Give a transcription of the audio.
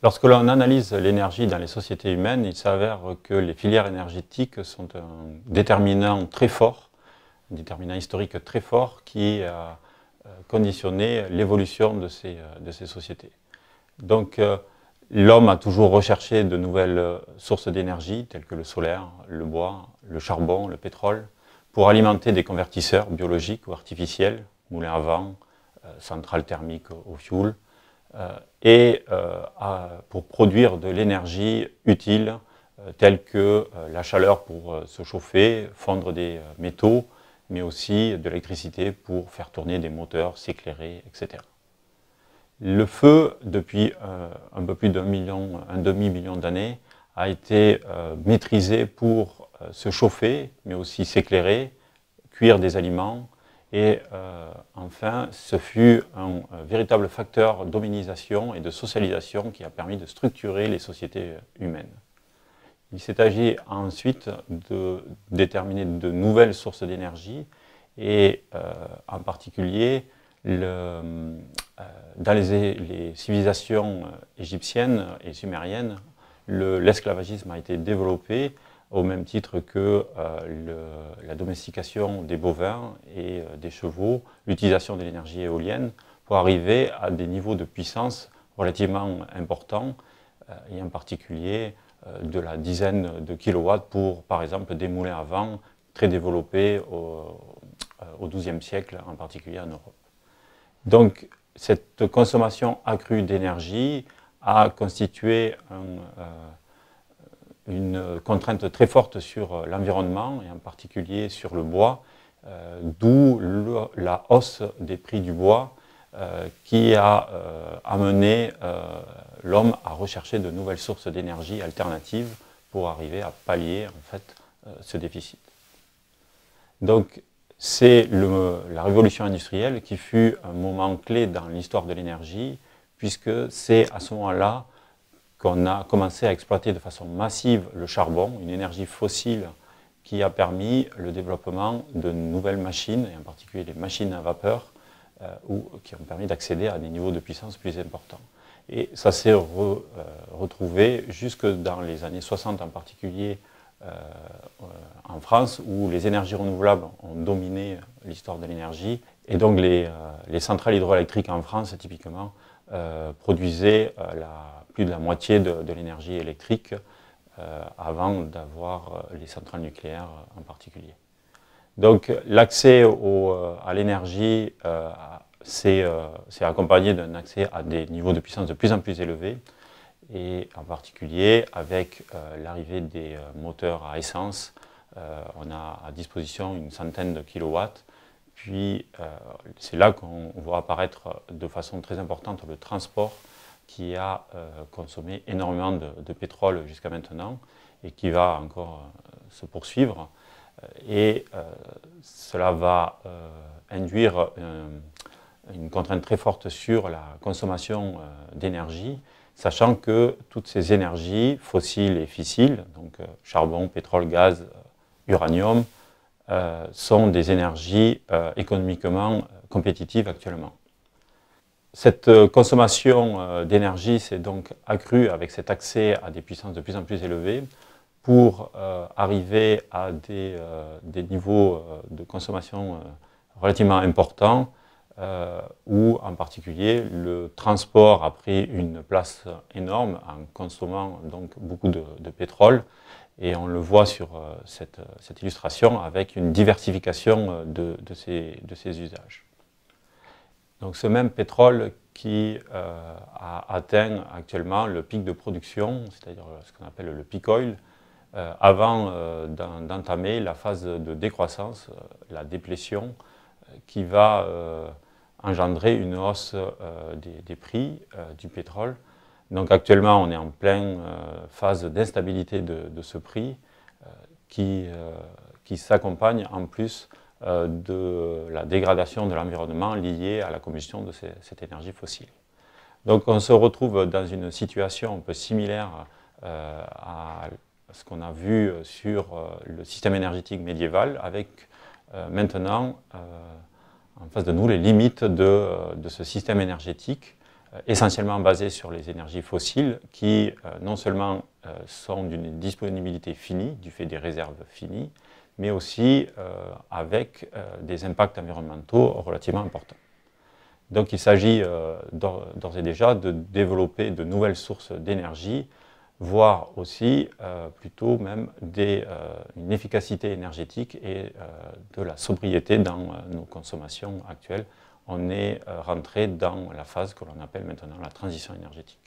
Lorsque l'on analyse l'énergie dans les sociétés humaines, il s'avère que les filières énergétiques sont un déterminant très fort, un déterminant historique très fort qui a conditionné l'évolution de ces sociétés. Donc l'homme a toujours recherché de nouvelles sources d'énergie telles que le solaire, le bois, le charbon, le pétrole, pour alimenter des convertisseurs biologiques ou artificiels, moulins à vent, centrales thermiques au fioul, pour produire de l'énergie utile telle que la chaleur pour se chauffer, fondre des métaux, mais aussi de l'électricité pour faire tourner des moteurs, s'éclairer, etc. Le feu, depuis un peu plus d'un demi-million d'années, a été maîtrisé pour se chauffer, mais aussi s'éclairer, cuire des aliments, et enfin, ce fut un véritable facteur d'hominisation et de socialisation qui a permis de structurer les sociétés humaines. Il s'est agi ensuite de déterminer de nouvelles sources d'énergie et en particulier dans les civilisations égyptiennes et sumériennes, l'esclavagisme a été développé au même titre que la domestication des bovins et des chevaux, l'utilisation de l'énergie éolienne, pour arriver à des niveaux de puissance relativement importants, et en particulier de la dizaine de kilowatts pour, par exemple, des moulins à vent très développés au XIIe siècle, en particulier en Europe. Donc, cette consommation accrue d'énergie a constitué une contrainte très forte sur l'environnement et en particulier sur le bois, d'où la hausse des prix du bois qui a amené l'homme à rechercher de nouvelles sources d'énergie alternatives pour arriver à pallier en fait, ce déficit. Donc c'est la révolution industrielle qui fut un moment clé dans l'histoire de l'énergie, puisque c'est à ce moment-là qu'on a commencé à exploiter de façon massive le charbon, une énergie fossile qui a permis le développement de nouvelles machines, et en particulier les machines à vapeur, qui ont permis d'accéder à des niveaux de puissance plus importants. Et ça s'est retrouvé jusque dans les années 60, en particulier en France, où les énergies renouvelables ont dominé l'histoire de l'énergie, et donc les centrales hydroélectriques en France, typiquement, produisaient plus de la moitié de l'énergie électrique avant d'avoir les centrales nucléaires en particulier. Donc l'accès à l'énergie s'est accompagné d'un accès à des niveaux de puissance de plus en plus élevés, et en particulier avec l'arrivée des moteurs à essence, on a à disposition une centaine de kilowatts. Puis c'est là qu'on voit apparaître de façon très importante le transport qui a consommé énormément de pétrole jusqu'à maintenant et qui va encore se poursuivre. Et cela va induire une contrainte très forte sur la consommation d'énergie, sachant que toutes ces énergies fossiles et fissiles, donc charbon, pétrole, gaz, uranium, sont des énergies économiquement compétitives actuellement. Cette consommation d'énergie s'est donc accrue avec cet accès à des puissances de plus en plus élevées pour arriver à des niveaux de consommation relativement importants où en particulier le transport a pris une place énorme en consommant donc beaucoup de pétrole. Et on le voit sur cette illustration avec une diversification de ces usages. Donc ce même pétrole qui a atteint actuellement le pic de production, c'est-à-dire ce qu'on appelle le peak oil, avant d'entamer la phase de décroissance, la déplétion, qui va engendrer une hausse des prix du pétrole. Donc actuellement, on est en pleine phase d'instabilité de ce prix qui s'accompagne en plus de la dégradation de l'environnement liée à la combustion de cette énergie fossile. Donc on se retrouve dans une situation un peu similaire à ce qu'on a vu sur le système énergétique médiéval, avec maintenant en face de nous les limites de ce système énergétique essentiellement basées sur les énergies fossiles qui non seulement sont d'une disponibilité finie, du fait des réserves finies, mais aussi avec des impacts environnementaux relativement importants. Donc il s'agit d'ores et déjà de développer de nouvelles sources d'énergie, voire aussi plutôt même une efficacité énergétique et de la sobriété dans nos consommations actuelles. On est rentré dans la phase que l'on appelle maintenant la transition énergétique.